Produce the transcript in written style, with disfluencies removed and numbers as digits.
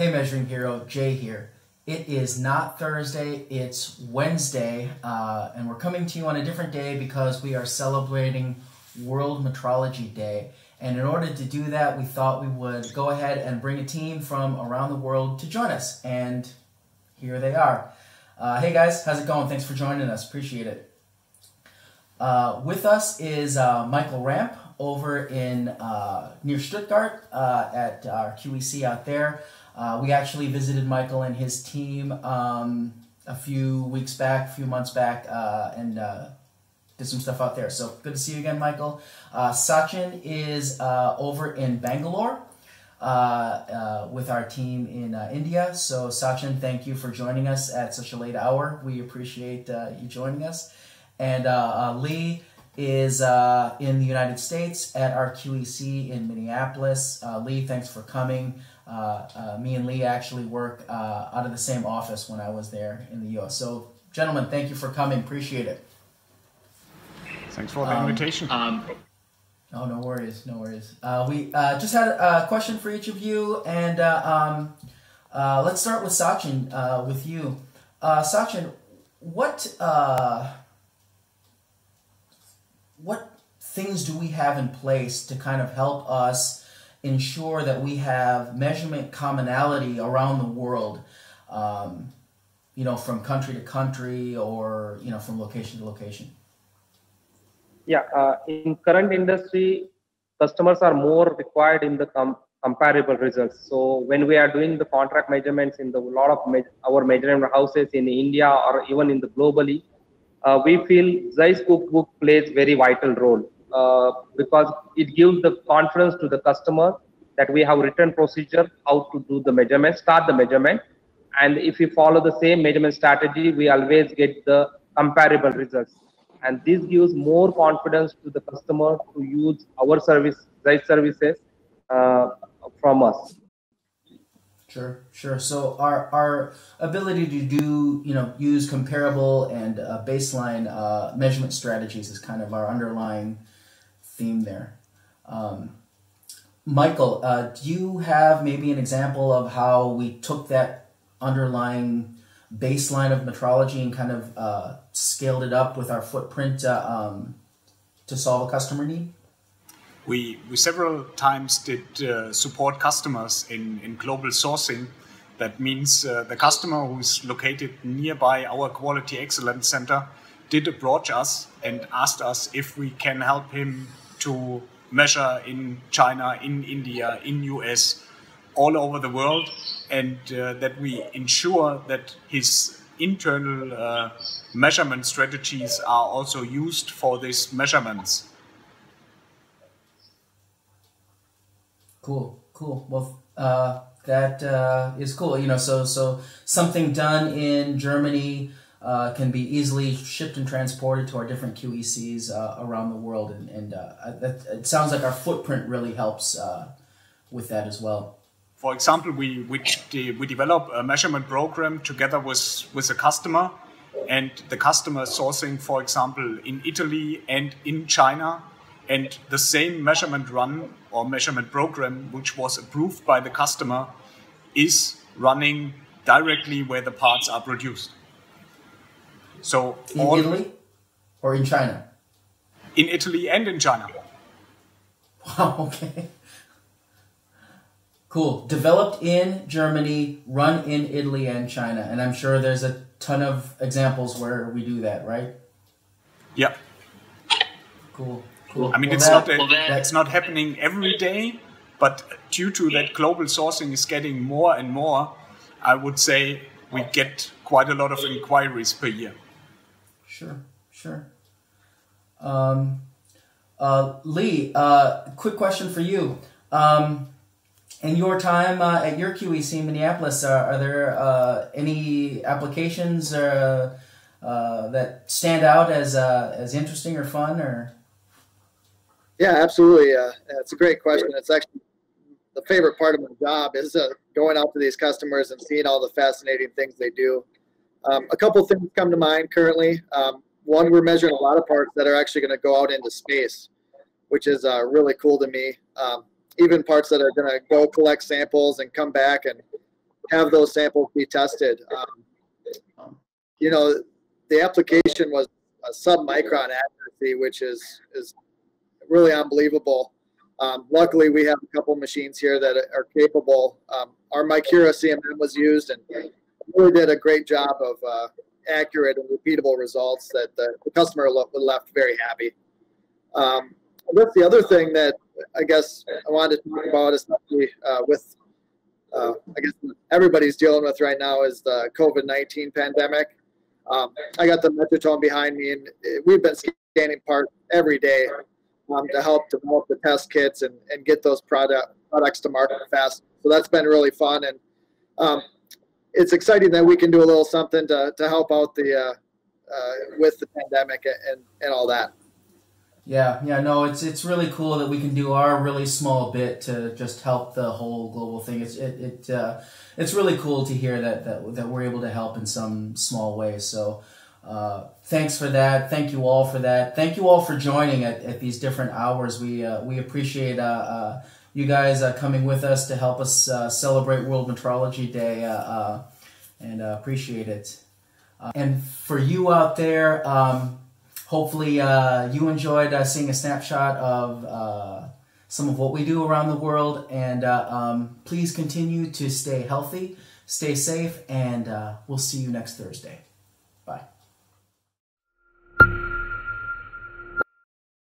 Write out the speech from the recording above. Hey Measuring Hero, Jay here. It is not Thursday, it's Wednesday, and we're coming to you on a different day because we are celebrating World Metrology Day. And in order to do that, we thought we would go ahead and bring a team from around the world to join us. And here they are. Hey guys, how's it going? Thanks for joining us, appreciate it. With us is Michael Ramp over in near Stuttgart at our QEC out there. We actually visited Michael and his team a few months back, and did some stuff out there. So good to see you again, Michael. Sachin is over in Bangalore with our team in India. So Sachin, thank you for joining us at such a late hour. We appreciate you joining us. And Lee is in the United States at our QEC in Minneapolis. Lee, thanks for coming. Me and Lee actually work out of the same office when I was there in the U.S. So, gentlemen, thank you for coming. Appreciate it. Thanks for the invitation. Oh, no worries, no worries. We just had a question for each of you, and let's start with Sachin, with you. Sachin, what things do we have in place to kind of help us ensure that we have measurement commonality around the world, you know, from country to country or, you know, from location to location? Yeah, in current industry, customers are more required in the comparable results. So when we are doing the contract measurements in the lot of our measurement houses in India or even in the globally, we feel ZEISS Cookbook plays very vital role. Because it gives the confidence to the customer that we have written procedure how to do the measurement, start the measurement, and if we follow the same measurement strategy, we always get the comparable results. And this gives more confidence to the customer to use our services from us. Sure, sure. So our ability to do, you know, use comparable and baseline measurement strategies is kind of our underlying theme there. Michael, do you have maybe an example of how we took that underlying baseline of metrology and kind of scaled it up with our footprint to solve a customer need? We several times did support customers in global sourcing. That means the customer who's located nearby our Quality Excellence Center did approach us and asked us if we can help him to measure in China, in India, in US, all over the world, and that we ensure that his internal measurement strategies are also used for these measurements. Cool, cool. Well, that is cool. You know, so something done in Germany can be easily shipped and transported to our different QECs around the world, and it sounds like our footprint really helps with that as well. For example, we develop a measurement program together with a customer, and the customer sourcing, for example, in Italy and in China, and the same measurement run or measurement program which was approved by the customer is running directly where the parts are produced. So in Italy or in China? In Italy and in China. Wow, okay. Cool. Developed in Germany, run in Italy and China. And I'm sure there's a ton of examples where we do that, right? Yeah. Cool. Cool. I mean, it's not happening every day, but due to that global sourcing is getting more and more, I would say we get quite a lot of inquiries per year. Sure, sure. Lee, quick question for you. In your time at your QEC in Minneapolis, are there any applications that stand out as interesting or fun? Or yeah, absolutely. It's a great question. It's actually the favorite part of my job is going out to these customers and seeing all the fascinating things they do. A couple things come to mind currently. One, we're measuring a lot of parts that are actually going to go out into space, which is really cool to me. Even parts that are going to go collect samples and come back and have those samples be tested. You know, the application was a sub-micron accuracy, which is really unbelievable. Luckily, we have a couple machines here that are capable. Our MyCura CMM was used and really did a great job of accurate and repeatable results that the customer left very happy. That's the other thing that I guess I wanted to talk about, especially with I guess everybody's dealing with right now, is the COVID-19 pandemic. I got the Metatone behind me, and we've been scanning parts every day to help develop the test kits and get those products to market fast. So that's been really fun, and it's exciting that we can do a little something to help out the with the pandemic and all that. Yeah, yeah, no, it's really cool that we can do our really small bit to just help the whole global thing. It's really cool to hear that we're able to help in some small way. So thanks for that. Thank you all for that. Thank you all for joining at these different hours. We appreciate you guys coming with us to help us celebrate World Metrology Day, and appreciate it. And for you out there, hopefully you enjoyed seeing a snapshot of some of what we do around the world, and please continue to stay healthy, stay safe, and we'll see you next Thursday.